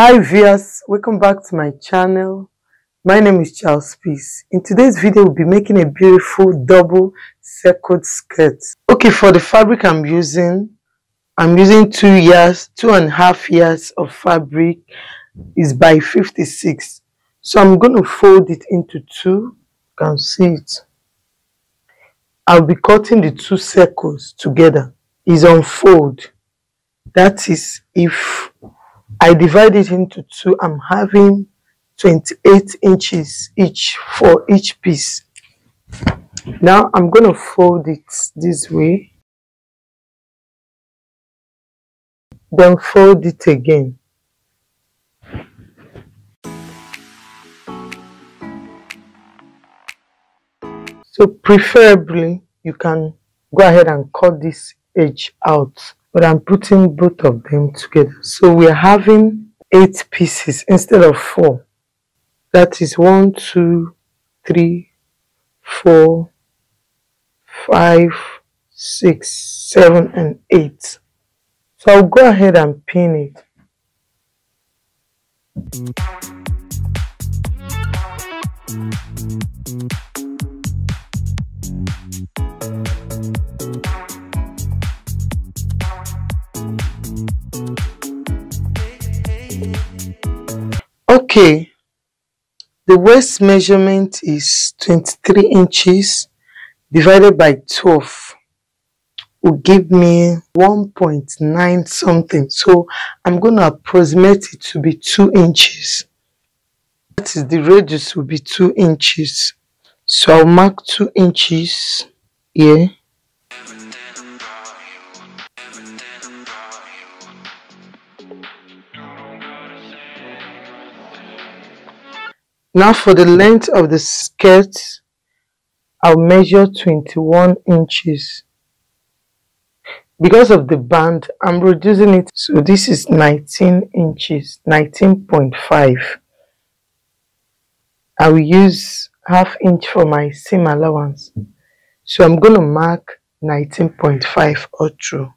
Hi viewers, welcome back to my channel. My name is Charles Peace. In today's video, we'll be making a beautiful double circled skirt. Okay, for the fabric I'm using 2.5 yards of fabric. Is by 56. So I'm going to fold it into two. You can see it. I'll be cutting the two circles together. It's unfold. That is, if I divide it into two, I'm having 28 inches each for each piece. Now I'm going to fold it this way, then fold it again. So preferably you can go ahead and cut this edge out, but I'm putting both of them together. So we're having 8 pieces instead of 4. That is 1, 2, 3, 4, 5, 6, 7, and 8. So I'll go ahead and pin it. Okay, the waist measurement is 23 inches divided by 12 will give me 1.9 something. So I'm going to approximate it to be 2 inches. That is, the radius will be 2 inches. So I'll mark 2 inches here. Now for the length of the skirt, I'll measure 21 inches. Because of the band, I'm reducing it. So this is 19 inches, 19.5. I will use ½ inch for my seam allowance. So I'm going to mark 19.5 all through.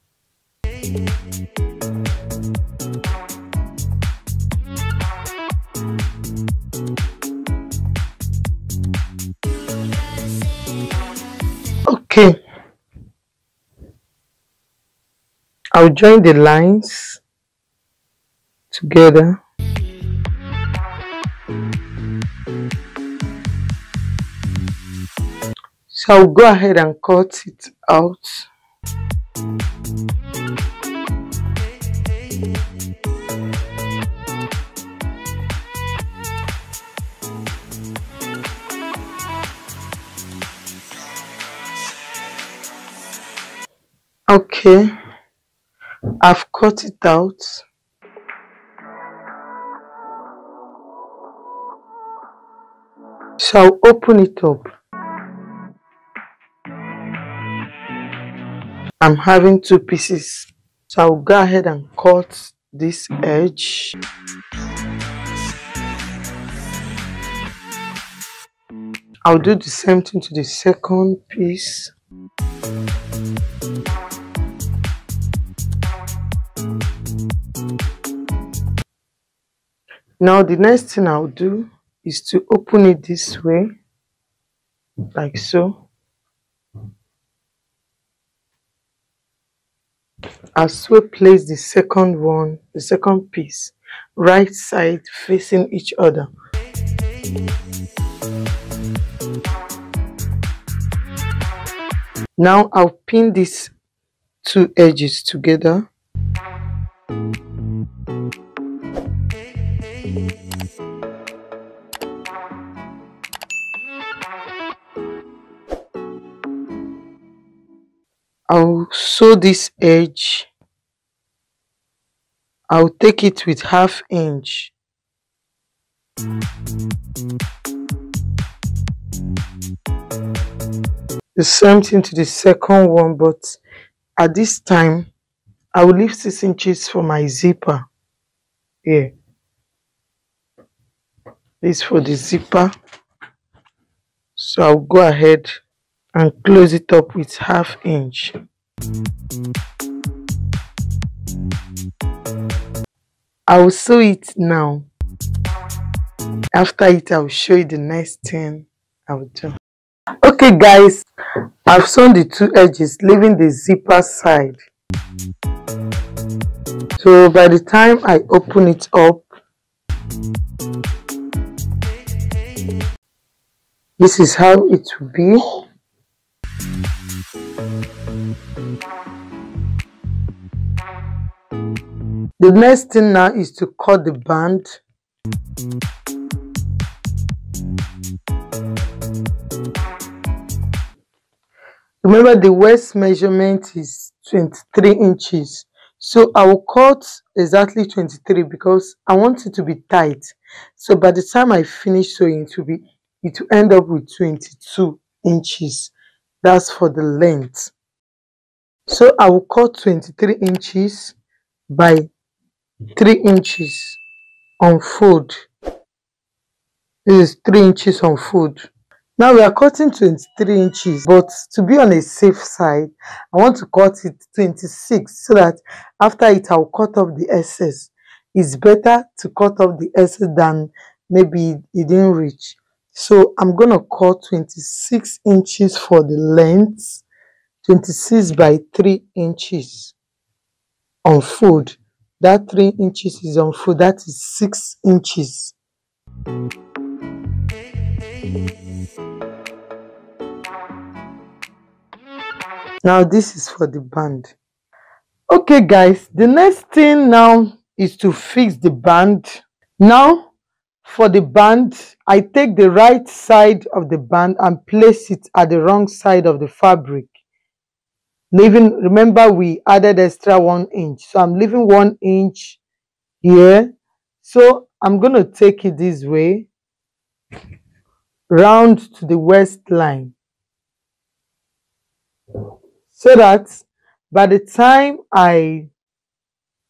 Okay, I'll join the lines together. So I'll go ahead and cut it out. Okay, I've cut it out. So I'll open it up. I'm having 2 pieces. So I'll go ahead and cut this edge. I'll do the same thing to the second piece. Now the next thing I'll do is to open it this way, like so, as we place the second piece, right side facing each other. Now I'll pin these 2 edges together. I'll sew this edge. I'll take it with ½ inch. The same thing to the second one, but at this time I will leave 6 inches for my zipper. Here. This is for the zipper. So I'll go ahead and close it up with ½ inch. I will sew it now. After it, I will show you the next thing I will do. Okay guys, I've sewn the two edges, leaving the zipper side. So by the time I open it up, this is how it will be. The next thing now is to cut the band. Remember, the waist measurement is 23 inches. So I will cut exactly 23 because I want it to be tight. So by the time I finish sewing, it will end up with 22 inches. That's for the length. So I will cut 23 inches by 3 inches on fold. This is 3 inches on fold. Now we are cutting 23 inches, but to be on a safe side, I want to cut it 26 so that after it I will cut off the excess. It's better to cut off the excess than maybe it didn't reach. So I'm going to cut 26 inches for the length, 26 by 3 inches on fold. That 3 inches is on fold, that is 6 inches. Now this is for the band. Okay guys, the next thing now is to fix the band. Now for the band, I take the right side of the band and place it at the wrong side of the fabric. Leaving, remember we added extra 1 inch, so I'm leaving 1 inch here. So I'm going to take it this way, round to the waistline, so that by the time I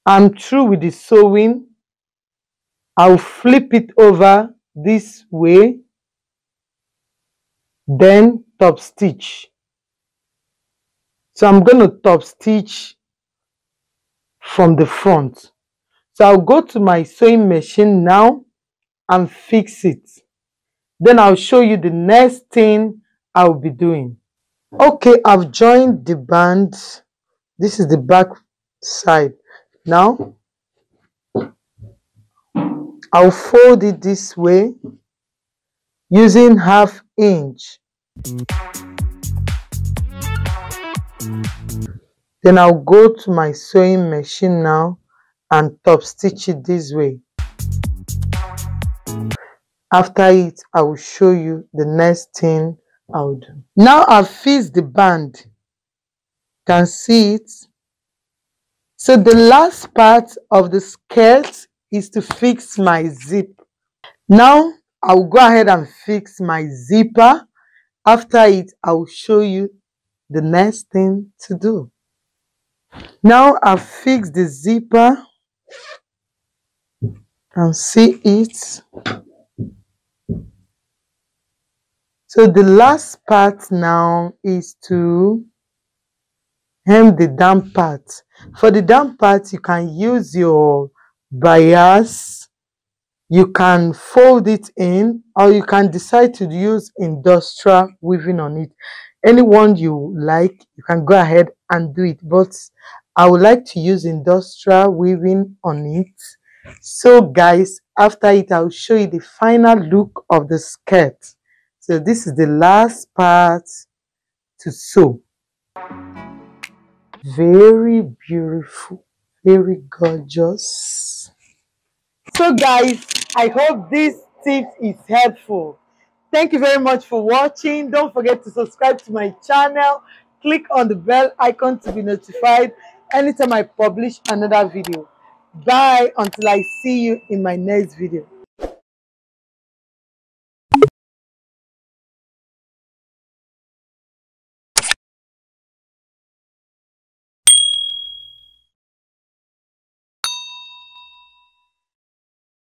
am through with the sewing, I'll flip it over this way, then top stitch. So I'm going to top stitch from the front. So I'll go to my sewing machine now and fix it. Then I'll show you the next thing I'll be doing. Okay, I've joined the band. This is the back side. Now I'll fold it this way using 1/2 inch. Then I'll go to my sewing machine now and top stitch it this way. After it, I will show you the next thing I'll do. Now I've fixed the band. You can see it. So the last part of the skirt is to fix my zip. Now I'll go ahead and fix my zipper. After it, I'll show you the next thing to do. Now I've fixed the zipper. You can see it. So the last part now is to hem the down part. For the down part, you can use your bias. You can fold it in, or you can decide to use industrial weaving on it. Anyone you like, you can go ahead and do it. But I would like to use industrial weaving on it. So guys, after it, I'll show you the final look of the skirt. So this is the last part to sew. Very beautiful, very gorgeous. So guys, I hope this tip is helpful. Thank you very much for watching. Don't forget to subscribe to my channel. Click on the bell icon to be notified anytime I publish another video. Bye until I see you in my next video.